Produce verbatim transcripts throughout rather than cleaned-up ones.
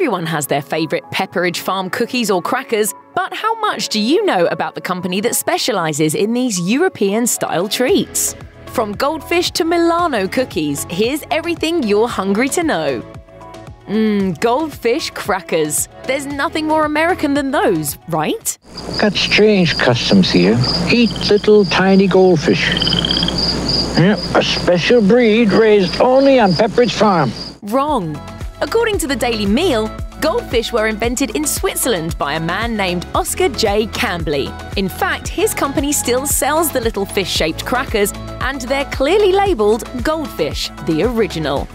Everyone has their favourite Pepperidge Farm cookies or crackers, but how much do you know about the company that specialises in these European-style treats? From Goldfish to Milano cookies, here's everything you're hungry to know. Mmm, Goldfish crackers. There's nothing more American than those, right? Got strange customs here. Eat little tiny goldfish. Yep, a special breed raised only on Pepperidge Farm. Wrong. According to the Daily Meal, goldfish were invented in Switzerland by a man named Oscar J. Cambly. In fact, his company still sells the little fish-shaped crackers, and they're clearly labelled Goldfish, the original.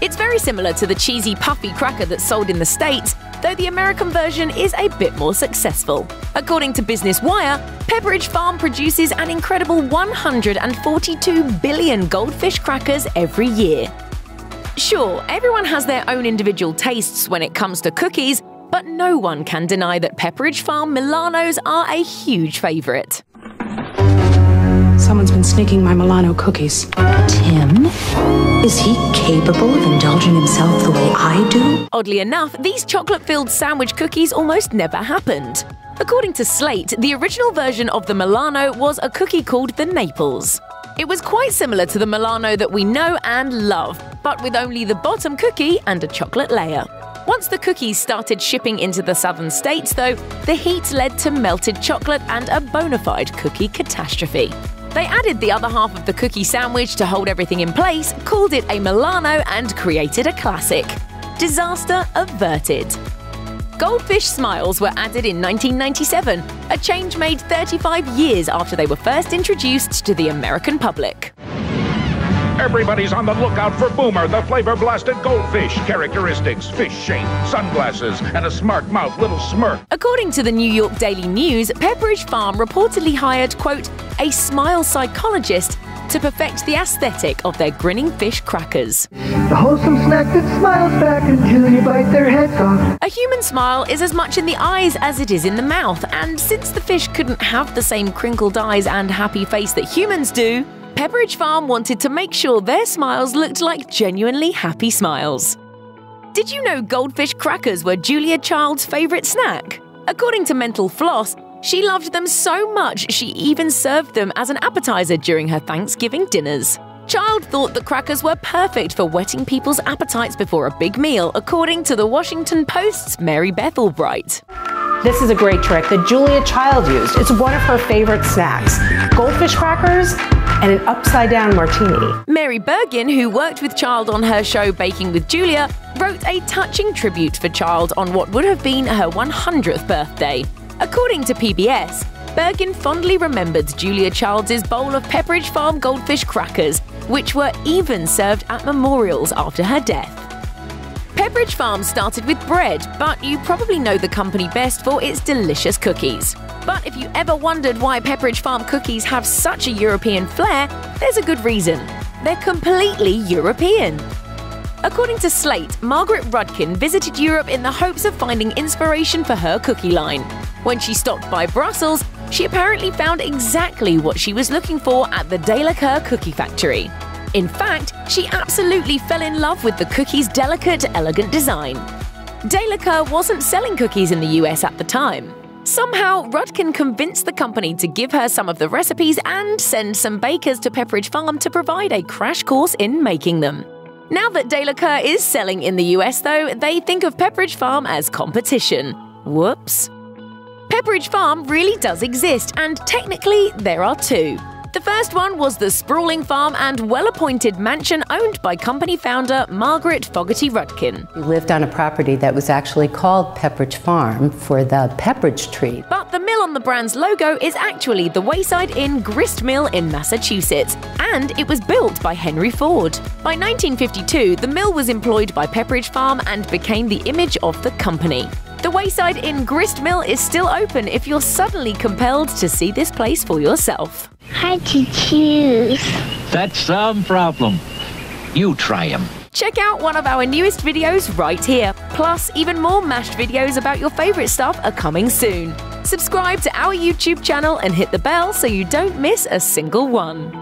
It's very similar to the cheesy puffy cracker that's sold in the States, though the American version is a bit more successful. According to Business Wire, Pepperidge Farm produces an incredible one hundred forty-two billion goldfish crackers every year. Sure, everyone has their own individual tastes when it comes to cookies, but no one can deny that Pepperidge Farm Milanos are a huge favourite. Someone's been sneaking my Milano cookies. Tim? Is he capable of indulging himself the way I do? Oddly enough, these chocolate-filled sandwich cookies almost never happened. According to Slate, the original version of the Milano was a cookie called the Naples. It was quite similar to the Milano that we know and love, but with only the bottom cookie and a chocolate layer. Once the cookies started shipping into the southern states, though, the heat led to melted chocolate and a bona fide cookie catastrophe. They added the other half of the cookie sandwich to hold everything in place, called it a Milano, and created a classic. Disaster averted. Goldfish smiles were added in nineteen ninety-seven, a change made thirty-five years after they were first introduced to the American public. Everybody's on the lookout for Boomer, the flavor-blasted goldfish. Characteristics, fish shape, sunglasses, and a smart mouth little smirk. According to the New York Daily News, Pepperidge Farm reportedly hired, quote, a smile psychologist to perfect the aesthetic of their grinning fish crackers. The wholesome snack that smiles back until you bite their heads off. A human smile is as much in the eyes as it is in the mouth, and since the fish couldn't have the same crinkled eyes and happy face that humans do, Pepperidge Farm wanted to make sure their smiles looked like genuinely happy smiles. Did you know goldfish crackers were Julia Child's favourite snack? According to Mental Floss, she loved them so much she even served them as an appetizer during her Thanksgiving dinners. Child thought the crackers were perfect for whetting people's appetites before a big meal, according to the Washington Post's Mary Beth Albright. This is a great trick that Julia Child used. It's one of her favorite snacks. Goldfish crackers and an upside-down martini. Mary Bergen, who worked with Child on her show Baking with Julia, wrote a touching tribute for Child on what would have been her one hundredth birthday. According to P B S, Bergen fondly remembered Julia Child's bowl of Pepperidge Farm goldfish crackers, which were even served at memorials after her death. Pepperidge Farm started with bread, but you probably know the company best for its delicious cookies. But if you ever wondered why Pepperidge Farm cookies have such a European flair, there's a good reason. They're completely European. According to Slate, Margaret Rudkin visited Europe in the hopes of finding inspiration for her cookie line. When she stopped by Brussels, she apparently found exactly what she was looking for at the Delacre cookie factory. In fact, she absolutely fell in love with the cookie's delicate, elegant design. Delacre wasn't selling cookies in the U S at the time. Somehow, Rudkin convinced the company to give her some of the recipes and send some bakers to Pepperidge Farm to provide a crash course in making them. Now that Delacre is selling in the U S, though, they think of Pepperidge Farm as competition. Whoops. Pepperidge Farm really does exist, and technically, there are two. The first one was the sprawling farm and well-appointed mansion owned by company founder Margaret Fogarty-Rudkin. We lived on a property that was actually called Pepperidge Farm for the pepperidge tree. But the mill on the brand's logo is actually the Wayside Inn Grist Mill in Massachusetts, and it was built by Henry Ford. By nineteen fifty-two, the mill was employed by Pepperidge Farm and became the image of the company. The Wayside Inn Grist Mill is still open if you're suddenly compelled to see this place for yourself. Hard to choose. That's some problem. You try them. Check out one of our newest videos right here. Plus, even more Mashed videos about your favorite stuff are coming soon. Subscribe to our YouTube channel and hit the bell so you don't miss a single one.